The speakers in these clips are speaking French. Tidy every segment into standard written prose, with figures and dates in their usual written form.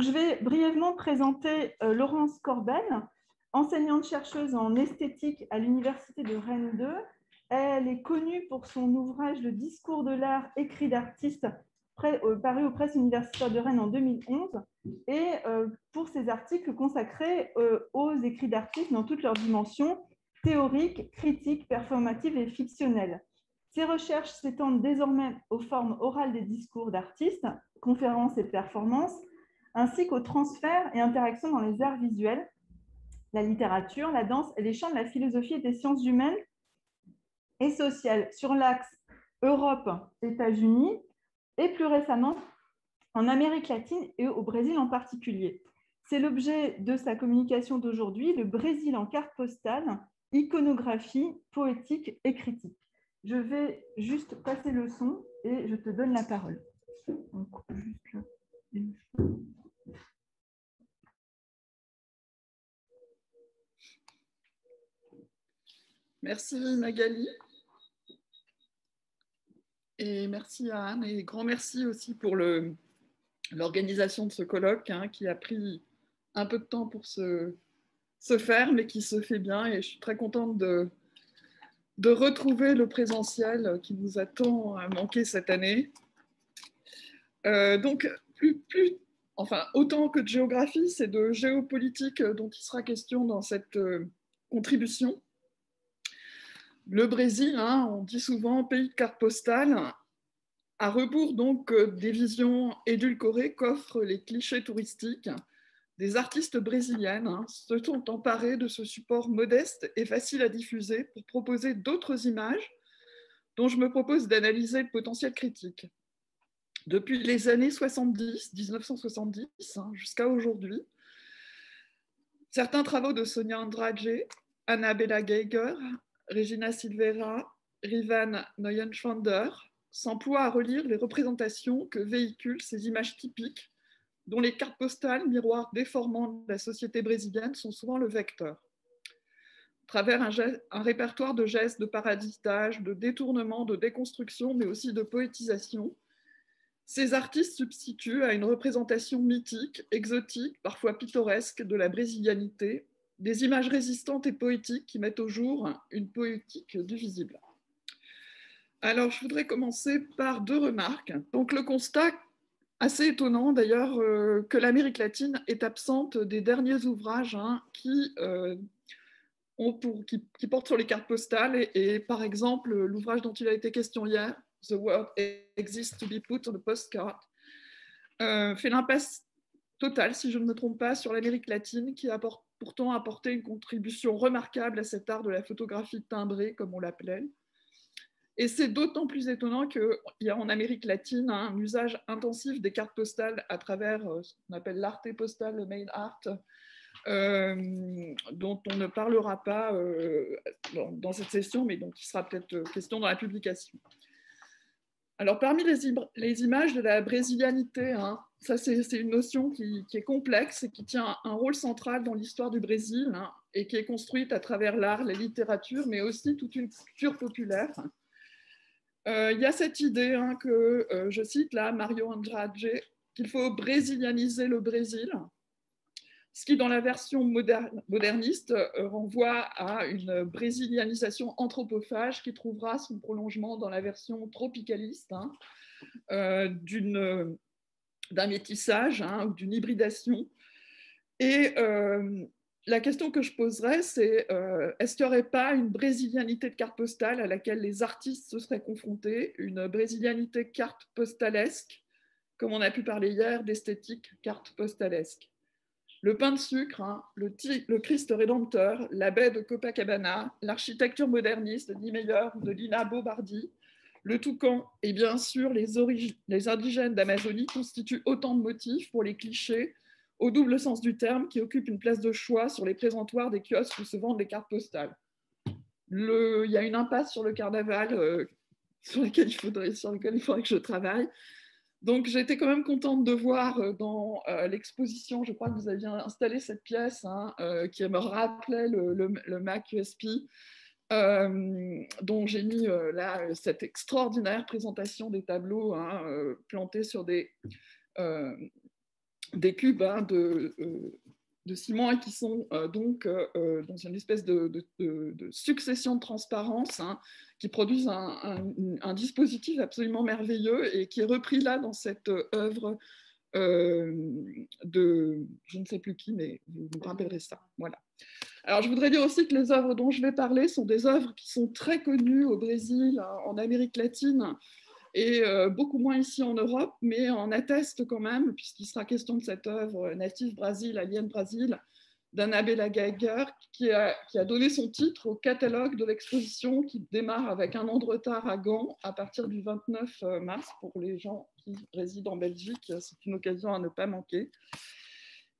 Donc, je vais brièvement présenter Laurence Corbel, enseignante-chercheuse en esthétique à l'Université de Rennes 2. Elle est connue pour son ouvrage « Le discours de l'art écrit d'artiste » paru aux presses universitaires de Rennes en 2011 et pour ses articles consacrés aux écrits d'artistes dans toutes leurs dimensions théoriques, critiques, performatives et fictionnelles. Ses recherches s'étendent désormais aux formes orales des discours d'artistes, conférences et performances, ainsi qu'aux transferts et interactions dans les arts visuels, la littérature, la danse et les champs de la philosophie et des sciences humaines et sociales sur l'axe Europe-États-Unis et plus récemment en Amérique latine et au Brésil en particulier. C'est l'objet de sa communication d'aujourd'hui, le Brésil en carte postale, iconographie, poétique et critique. Je vais juste passer le son et je te donne la parole. On coupe juste là. Merci Magali et merci à Anne et grand merci aussi pour l'organisation de ce colloque qui a pris un peu de temps pour se faire mais qui se fait bien et je suis très contente de retrouver le présentiel qui nous a tant manqué cette année. Donc autant que de géographie, c'est de géopolitique dont il sera question dans cette contribution. Le Brésil, on dit souvent pays de carte postale, à rebours donc des visions édulcorées qu'offrent les clichés touristiques. Des artistes brésiliennes se sont emparés de ce support modeste et facile à diffuser pour proposer d'autres images dont je me propose d'analyser le potentiel critique. Depuis les années 1970 jusqu'à aujourd'hui, certains travaux de Sonia Andrade, Anna Bella Geiger, Regina Silveira, Rivane Neuenschwander s'emploie à relire les représentations que véhiculent ces images typiques, dont les cartes postales, miroirs déformants de la société brésilienne, sont souvent le vecteur. À travers un répertoire de gestes, de parasitage, de détournement, de déconstruction, mais aussi de poétisation, ces artistes substituent à une représentation mythique, exotique, parfois pittoresque, de la brésilianité, des images résistantes et poétiques qui mettent au jour une poétique du visible. Alors, je voudrais commencer par deux remarques. Donc, le constat, assez étonnant d'ailleurs, que l'Amérique latine est absente des derniers ouvrages qui portent sur les cartes postales et par exemple, l'ouvrage dont il a été question hier, The World Exists to Be Put on the Postcard, fait l'impasse totale, si je ne me trompe pas, sur l'Amérique latine qui apporte pourtant apporté une contribution remarquable à cet art de la photographie timbrée, comme on l'appelait. Et c'est d'autant plus étonnant qu'il y a en Amérique latine un usage intensif des cartes postales à travers ce qu'on appelle l'art postal, le mail art, dont on ne parlera pas dans cette session, mais donc il sera peut-être question dans la publication. Alors, parmi les images de la brésilianité, ça c'est une notion qui est complexe et qui tient un rôle central dans l'histoire du Brésil et qui est construite à travers l'art, la littérature, mais aussi toute une culture populaire. Il y a cette idée que, je cite là, Mario Andrade, qu'il faut brésilianiser le Brésil, ce qui dans la version moderniste renvoie à une brésilianisation anthropophage qui trouvera son prolongement dans la version tropicaliste d'un métissage ou d'une hybridation. Et la question que je poserais, c'est est-ce qu'il n'y aurait pas une brésilianité de carte postale à laquelle les artistes se seraient confrontés, une brésilianité carte postalesque, comme on a pu parler hier d'esthétique carte postalesque. Le pain de sucre, le Christ rédempteur, la baie de Copacabana, l'architecture moderniste, ni meilleure, de Lina Bobardi, le toucan et bien sûr les indigènes d'Amazonie constituent autant de motifs pour les clichés au double sens du terme qui occupent une place de choix sur les présentoirs des kiosques où se vendent les cartes postales. Il y a une impasse sur le carnaval sur laquelle il faudrait que je travaille. Donc, j'étais quand même contente de voir dans l'exposition, je crois que vous aviez installé cette pièce qui me rappelait le Mac USP, dont j'ai mis là cette extraordinaire présentation des tableaux plantés sur des cubes hein, de ciment et qui sont donc dans une espèce de succession de transparence hein, qui produisent un dispositif absolument merveilleux et qui est repris là dans cette œuvre de je ne sais plus qui, mais vous me rappellerez ça. Voilà. Alors je voudrais dire aussi que les œuvres dont je vais parler sont des œuvres qui sont très connues au Brésil, en Amérique latine et beaucoup moins ici en Europe, mais on atteste quand même, puisqu'il sera question de cette œuvre native Brésil, Alien Brésil, d'Anna Bella Geiger, qui a donné son titre au catalogue de l'exposition qui démarre avec un an de retard à Gand à partir du 29 mars. Pour les gens qui résident en Belgique, c'est une occasion à ne pas manquer.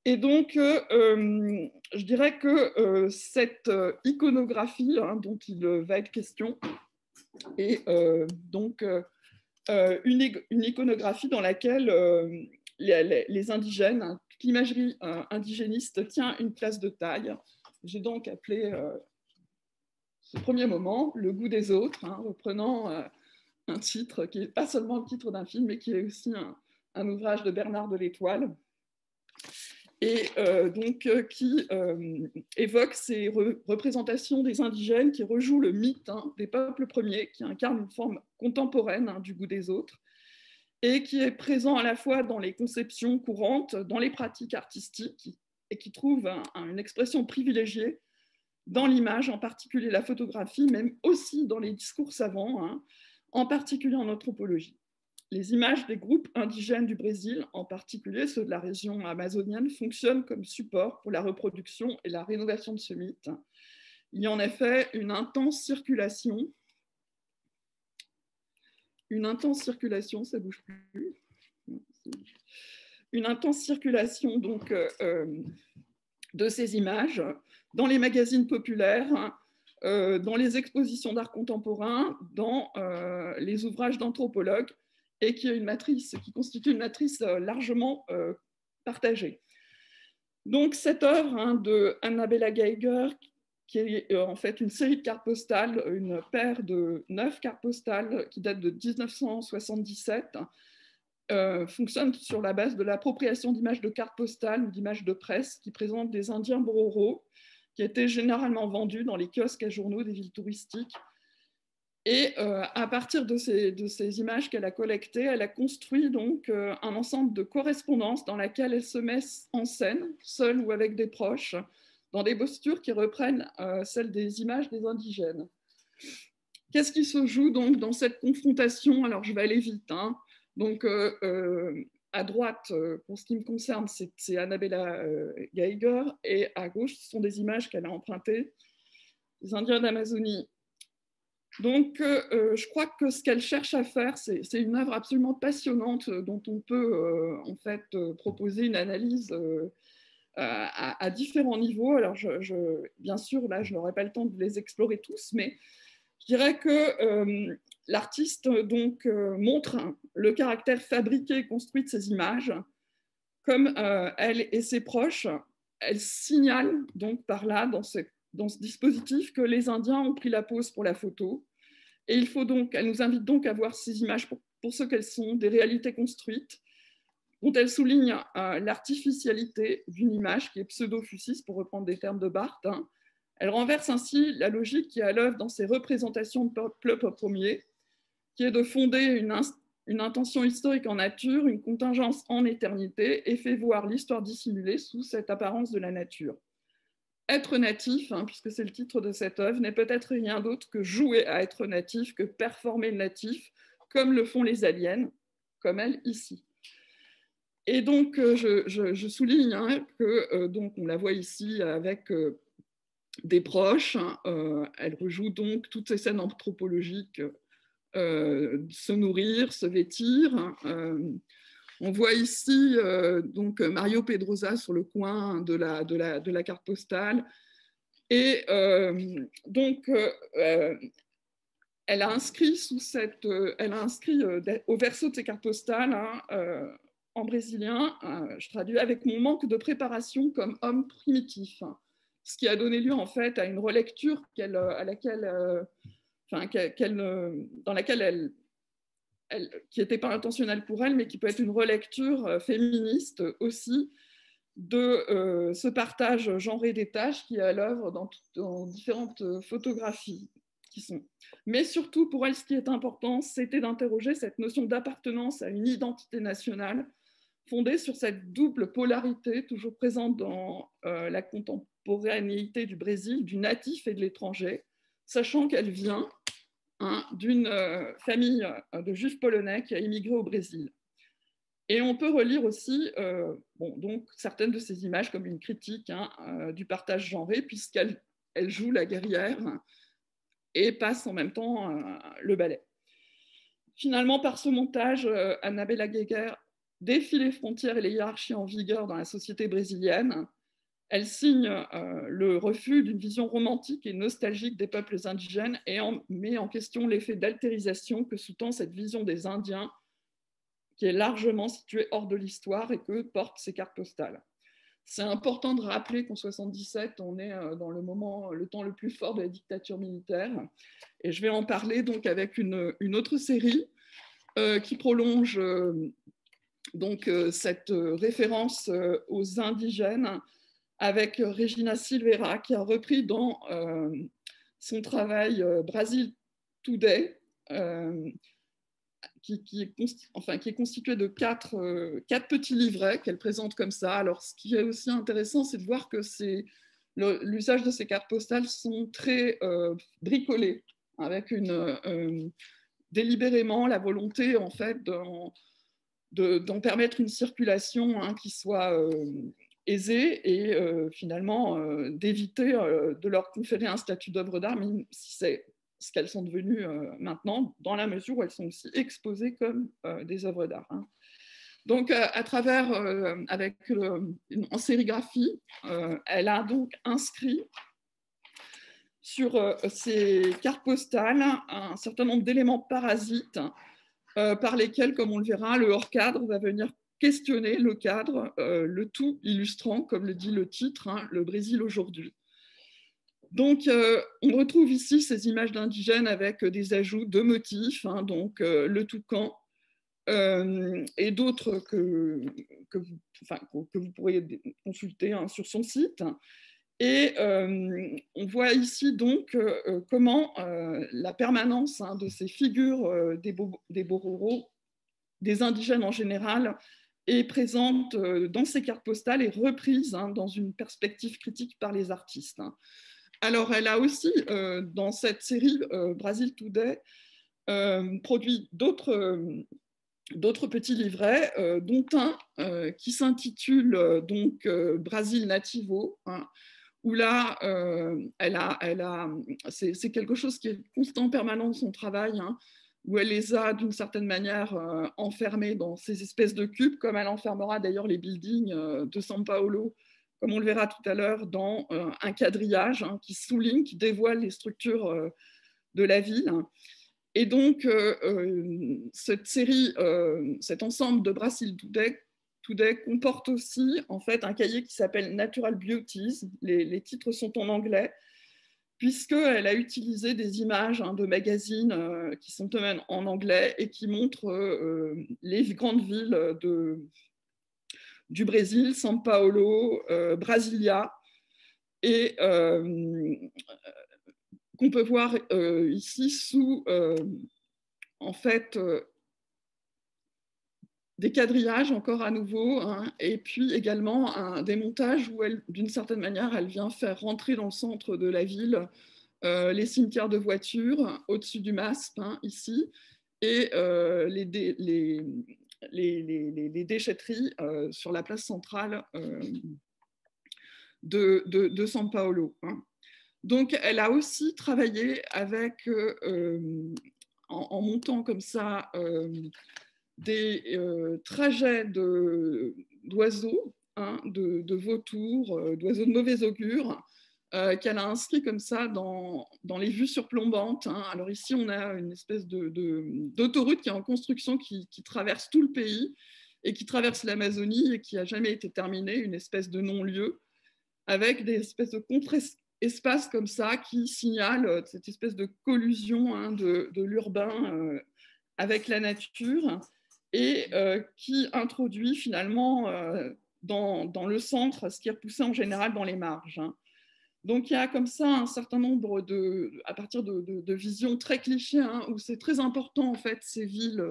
Et donc, je dirais que cette iconographie hein, dont il va être question est donc une iconographie dans laquelle les indigènes, hein, l'imagerie indigéniste tient une place de taille. J'ai donc appelé ce premier moment « Le goût des autres hein, », reprenant un titre qui n'est pas seulement le titre d'un film, mais qui est aussi un ouvrage de Bernard de l'Étoile, et donc qui évoque ces représentations des indigènes, qui rejouent le mythe hein, des peuples premiers, qui incarne une forme contemporaine hein, du goût des autres, et qui est présent à la fois dans les conceptions courantes, dans les pratiques artistiques, et qui trouve une expression privilégiée dans l'image, en particulier la photographie, même aussi dans les discours savants, hein, en particulier en anthropologie. Les images des groupes indigènes du Brésil, en particulier ceux de la région amazonienne, fonctionnent comme support pour la reproduction et la rénovation de ce mythe. Il y a en effet une intense circulation donc, de ces images dans les magazines populaires, dans les expositions d'art contemporain, dans les ouvrages d'anthropologues, et qui constitue une matrice largement partagée. Donc cette œuvre hein, de Anna Bella Geiger, qui est en fait une série de cartes postales, une paire de 9 cartes postales qui datent de 1977, fonctionne sur la base de l'appropriation d'images de cartes postales ou d'images de presse qui présentent des Indiens Bororo, qui étaient généralement vendus dans les kiosques à journaux des villes touristiques. Et à partir de ces images qu'elle a collectées, elle a construit donc un ensemble de correspondances dans laquelle elle se met en scène, seule ou avec des proches, dans des postures qui reprennent celles des images des indigènes. Qu'est-ce qui se joue donc dans cette confrontation? Alors je vais aller vite. Hein. Donc à droite, pour ce qui me concerne, c'est Anna Bella Geiger, et à gauche, ce sont des images qu'elle a empruntées, des Indiens d'Amazonie. Donc je crois que ce qu'elle cherche à faire, c'est une œuvre absolument passionnante dont on peut en fait proposer une analyse à différents niveaux. Alors, bien sûr, là, je n'aurai pas le temps de les explorer tous, mais je dirais que l'artiste donc montre le caractère fabriqué et construit de ces images, comme elle et ses proches. Elle signale donc par là, dans ce dispositif, que les Indiens ont pris la pose pour la photo. Et elle nous invite donc à voir ces images pour ce qu'elles sont, des réalités construites, dont elle souligne l'artificialité d'une image qui est pseudo-fuciste, pour reprendre des termes de Barthes. Hein. Elle renverse ainsi la logique qui est à l'œuvre dans ses représentations de peuple premier, qui est de fonder une intention historique en nature, une contingence en éternité, et fait voir l'histoire dissimulée sous cette apparence de la nature. Être natif, hein, puisque c'est le titre de cette œuvre, n'est peut-être rien d'autre que jouer à être natif, que performer le natif, comme le font les aliens, comme elle ici. Et donc, je souligne hein, que, donc, on la voit ici avec des proches. Elle rejoue donc toutes ces scènes anthropologiques, se nourrir, se vêtir. On voit ici donc Mario Pedrosa sur le coin de la carte postale. Et donc, elle a inscrit au verso de ces cartes postales hein, en brésilien, je traduis, avec mon manque de préparation comme homme primitif, ce qui a donné lieu en fait à une relecture dans laquelle elle qui n'était pas intentionnelle pour elle, mais qui peut être une relecture féministe aussi de ce partage genré des tâches qui est à l'œuvre dans différentes photographies qui sont. Mais surtout, pour elle, ce qui est important, c'était d'interroger cette notion d'appartenance à une identité nationale fondée sur cette double polarité toujours présente dans la contemporanéité du Brésil, du natif et de l'étranger, sachant qu'elle vient d'une famille de juifs polonais qui a immigré au Brésil. Et on peut relire aussi donc certaines de ces images comme une critique du partage genré, puisqu'elle joue la guerrière et passe en même temps le ballet. Finalement, par ce montage, Anna Bella Geiger défie les frontières et les hiérarchies en vigueur dans la société brésilienne. Elle signe le refus d'une vision romantique et nostalgique des peuples indigènes et met en question l'effet d'altérisation que sous-tend cette vision des Indiens qui est largement située hors de l'histoire et que portent ces cartes postales. C'est important de rappeler qu'en 1977, on est dans le temps le plus fort de la dictature militaire. Et je vais en parler donc avec une autre série qui prolonge cette référence aux indigènes, avec Regina Silveira, qui a repris dans son travail Brasil Today, qui est constitué de quatre petits livrets qu'elle présente comme ça. Alors, ce qui est aussi intéressant, c'est de voir que l'usage de ces cartes postales sont très bricolés, avec délibérément la volonté, en fait, d'en permettre une circulation qui soit aisée et finalement d'éviter de leur conférer un statut d'œuvre d'art, même si c'est ce qu'elles sont devenues maintenant, dans la mesure où elles sont aussi exposées comme des œuvres d'art. Donc, à travers, en sérigraphie, elle a donc inscrit sur ces cartes postales un certain nombre d'éléments parasites par lesquels, comme on le verra, le hors-cadre va venir questionner le cadre, le tout illustrant, comme le dit le titre, le Brésil aujourd'hui. Donc, on retrouve ici ces images d'indigènes avec des ajouts de motifs, le toucan et d'autres que vous pourrez consulter sur son site. Et on voit ici donc comment la permanence de ces figures des bororos, des indigènes en général, est présente dans ces cartes postales et reprise dans une perspective critique par les artistes. Alors, elle a aussi, dans cette série Brasil Today, produit d'autres petits livrets, dont un qui s'intitule Brasil Nativo, où là, c'est quelque chose qui est constant, permanent de son travail, où elle les a, d'une certaine manière, enfermés dans ces espèces de cubes, comme elle enfermera d'ailleurs les buildings de São Paulo, comme on le verra tout à l'heure, dans un quadrillage qui souligne, qui dévoile les structures de la ville. Et donc, cette série, cet ensemble de Brasil Today comporte aussi en fait un cahier qui s'appelle Natural Beauties. Les titres sont en anglais, puisqu'elle a utilisé des images de magazines qui sont eux-mêmes en anglais et qui montrent les grandes villes du Brésil, São Paulo, Brasilia, et qu'on peut voir ici sous des quadrillages encore à nouveau, et puis également des montages où elle, d'une certaine manière, elle vient faire rentrer dans le centre de la ville les cimetières de voitures au-dessus du Masp, ici, et les déchetteries sur la place centrale de São Paulo. Donc, elle a aussi travaillé avec, en montant comme ça, des trajets d'oiseaux, de vautours, d'oiseaux de mauvais augure, qu'elle a inscrit comme ça dans les vues surplombantes. Alors ici, on a une espèce d'autoroute qui est en construction, qui traverse tout le pays et qui traverse l'Amazonie et qui n'a jamais été terminée, une espèce de non-lieu, avec des espèces de contre-espaces comme ça qui signalent cette espèce de collusion de l'urbain avec la nature et qui introduit finalement dans le centre ce qui est repoussé en général dans les marges. Donc il y a comme ça un certain nombre à partir de visions très clichés où c'est très important en fait ces villes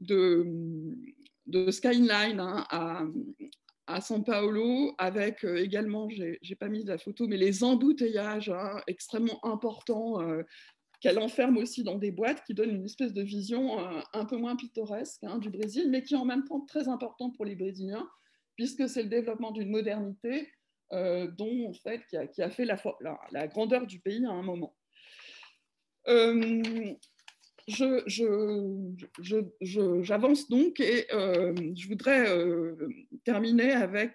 de skyline à São Paulo, avec également, j'ai pas mis de la photo, mais les embouteillages extrêmement importants qu'elle enferme aussi dans des boîtes, qui donnent une espèce de vision un peu moins pittoresque du Brésil, mais qui est en même temps très important pour les Brésiliens, puisque c'est le développement d'une modernité dont, en fait, qui a fait la grandeur du pays à un moment. J'avance donc et je voudrais terminer avec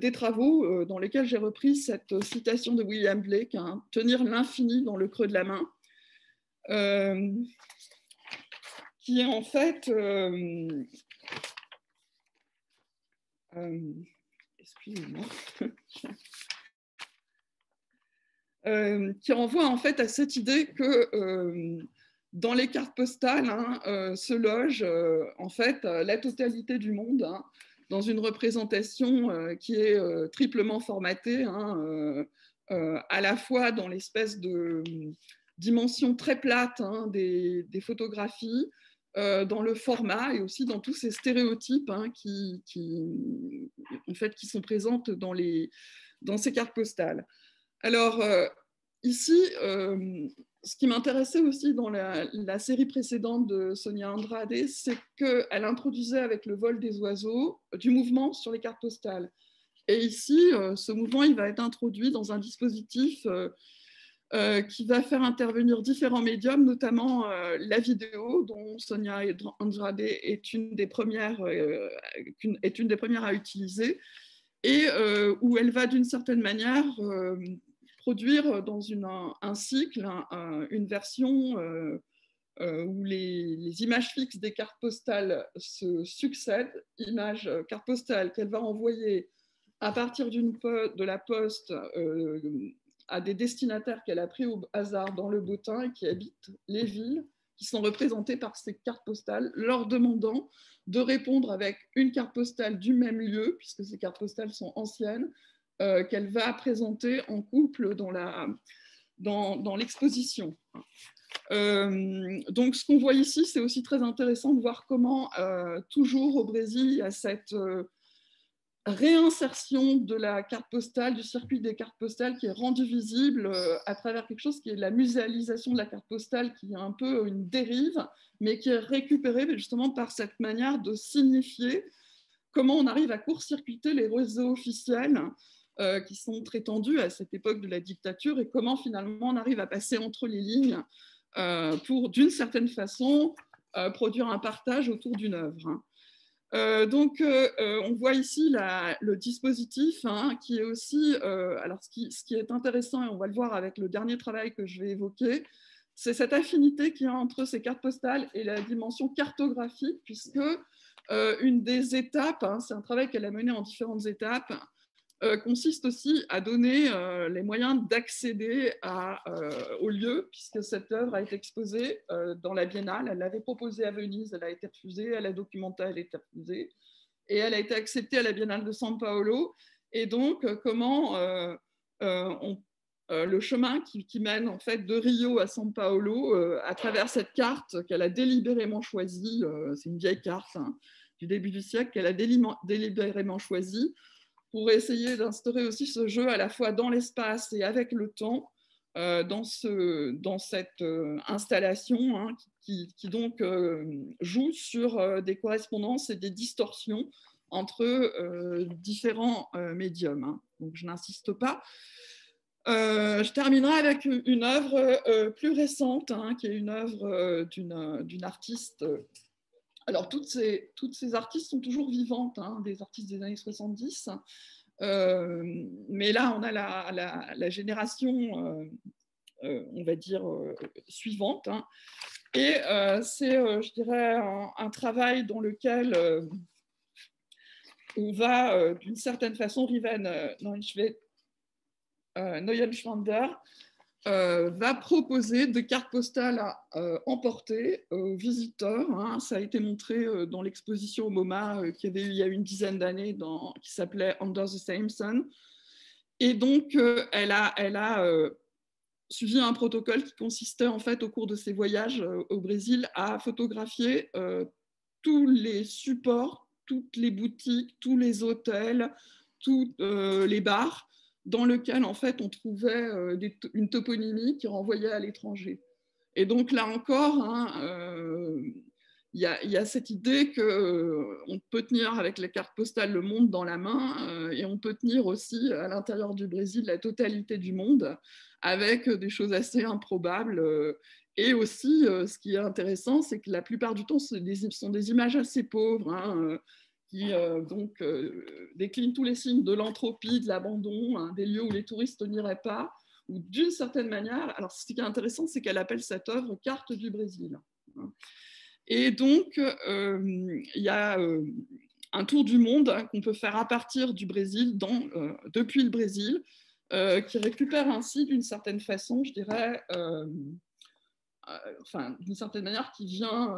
des travaux dans lesquels j'ai repris cette citation de William Blake, tenir l'infini dans le creux de la main, qui est en fait... excusez-moi... qui renvoie en fait à cette idée que dans les cartes postales se loge en fait la totalité du monde dans une représentation qui est triplement formatée à la fois dans l'espèce de dimension très plate des photographies, dans le format et aussi dans tous ces stéréotypes qui sont présentes dans ces cartes postales. Alors, ici, ce qui m'intéressait aussi dans la série précédente de Sonia Andrade, c'est qu'elle introduisait avec le vol des oiseaux du mouvement sur les cartes postales. Et ici, ce mouvement, il va être introduit dans un dispositif qui va faire intervenir différents médiums, notamment la vidéo, dont Sonia Andrade est une des premières à utiliser, et où elle va d'une certaine manière produire dans un cycle une version où les images fixes des cartes postales se succèdent, cartes postales qu'elle va envoyer à partir de la poste à des destinataires qu'elle a pris au hasard dans le bottin et qui habitent les villes qui sont représentées par ces cartes postales, leur demandant de répondre avec une carte postale du même lieu, puisque ces cartes postales sont anciennes, qu'elle va présenter en couple dans l'exposition. Donc ce qu'on voit ici, c'est aussi très intéressant de voir comment toujours au Brésil, il y a cette réinsertion de la carte postale, du circuit des cartes postales qui est rendu visible à travers quelque chose qui est la muséalisation de la carte postale, qui est un peu une dérive, mais qui est récupérée justement par cette manière de signifier comment on arrive à court-circuiter les réseaux officiels qui sont très tendus à cette époque de la dictature, et comment finalement on arrive à passer entre les lignes pour, d'une certaine façon, produire un partage autour d'une œuvre. Donc on voit ici le dispositif qui est aussi, alors ce qui est intéressant, et on va le voir avec le dernier travail que je vais évoquer, c'est cette affinité qu'il y a entre ces cartes postales et la dimension cartographique, puisque une des étapes, c'est un travail qu'elle a mené en différentes étapes, consiste aussi à donner les moyens d'accéder au lieu, puisque cette œuvre a été exposée dans la Biennale. Elle l'avait proposée à Venise, elle a été refusée, à la Documenta, elle a été refusée, et elle a été acceptée à la Biennale de São Paulo. Et donc, comment le chemin qui mène en fait de Rio à São Paulo, à travers cette carte qu'elle a délibérément choisie, c'est une vieille carte du début du siècle qu'elle a délibérément choisie, pour essayer d'instaurer aussi ce jeu à la fois dans l'espace et avec le temps, dans cette installation qui donc joue sur des correspondances et des distorsions entre différents médiums. Donc je n'insiste pas. Je terminerai avec une œuvre plus récente, qui est une œuvre d'une artiste. Alors, toutes ces artistes sont toujours vivantes, des artistes des années 70, mais là, on a la génération, on va dire, suivante. Et c'est, je dirais, un travail dans lequel on va, d'une certaine façone, Rivane Neuenschwander va proposer des cartes postales à emporter aux visiteurs. Hein. Ça a été montré dans l'exposition au MoMA qu'il y avait eu il y a une dizaine d'années qui s'appelait Under the Same Sun. Et donc, elle a suivi un protocole qui consistait en fait au cours de ses voyages au Brésil à photographier tous les supports, toutes les boutiques, tous les hôtels, tous les bars dans lesquels en fait on trouvait une toponymie qui renvoyait à l'étranger. Et donc là encore, il y a cette idée qu'on peut tenir avec la carte postale le monde dans la main et on peut tenir aussi à l'intérieur du Brésil la totalité du monde avec des choses assez improbables. Et aussi, ce qui est intéressant, c'est que la plupart du temps, ce sont des images assez pauvres qui déclinent tous les signes de l'entropie, de l'abandon, des lieux où les touristes n'iraient pas, ou d'une certaine manière. Alors, ce qui est intéressant, c'est qu'elle appelle cette œuvre « Carte du Brésil ». Et donc, il y a un tour du monde qu'on peut faire à partir du Brésil, depuis le Brésil, qui récupère ainsi, d'une certaine façon, je dirais, d'une certaine manière, qui vient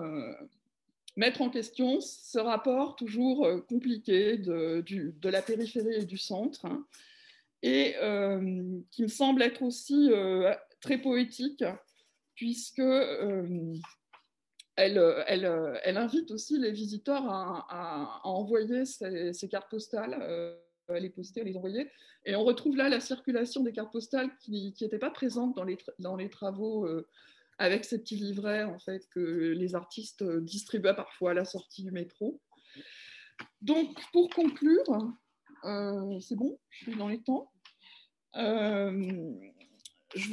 mettre en question ce rapport toujours compliqué de la périphérie et du centre, hein, et qui me semble être aussi très poétique, puisque... Elle invite aussi les visiteurs à envoyer ces cartes postales, à les poster, à les envoyer. Et on retrouve là la circulation des cartes postales qui n'était pas présente dans les travaux avec ces petits livrets en fait, que les artistes distribuaient parfois à la sortie du métro. Donc, pour conclure, c'est bon, je suis dans les temps. Je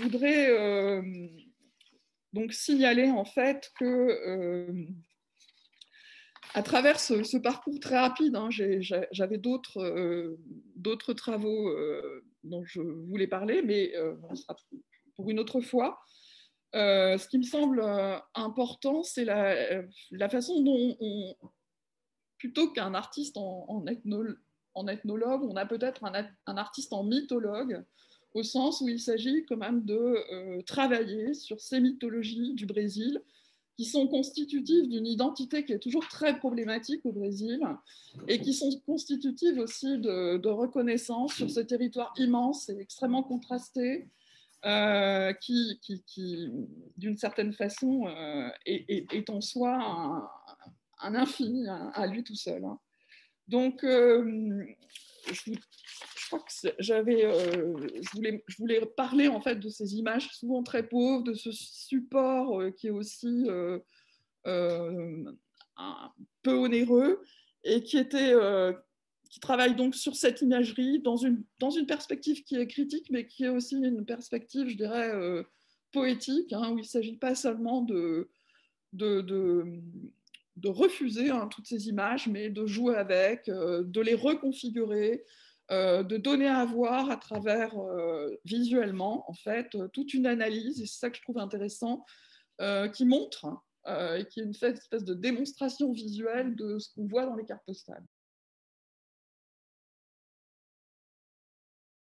voudrais... donc, signaler en fait que, à travers ce parcours très rapide, hein, j'avais d'autres travaux dont je voulais parler, mais pour une autre fois. Ce qui me semble important, c'est la façon dont, plutôt qu'un artiste en ethnologue, on a peut-être un artiste en mythologue, au sens où il s'agit quand même de travailler sur ces mythologies du Brésil qui sont constitutives d'une identité qui est toujours très problématique au Brésil et qui sont constitutives aussi de reconnaissance sur ce territoire immense et extrêmement contrasté qui d'une certaine façon, est en soi un infini à lui tout seul. Hein. Donc, je voulais parler en fait de ces images souvent très pauvres, de ce support qui est aussi un peu onéreux et qui travaille donc sur cette imagerie dans une perspective qui est critique, mais qui est aussi une perspective, je dirais, poétique, hein, où il ne s'agit pas seulement de refuser hein, toutes ces images, mais de jouer avec, de les reconfigurer, de donner à voir à travers visuellement en fait toute une analyse, et c'est ça que je trouve intéressant, qui montre et qui est une espèce de démonstration visuelle de ce qu'on voit dans les cartes postales.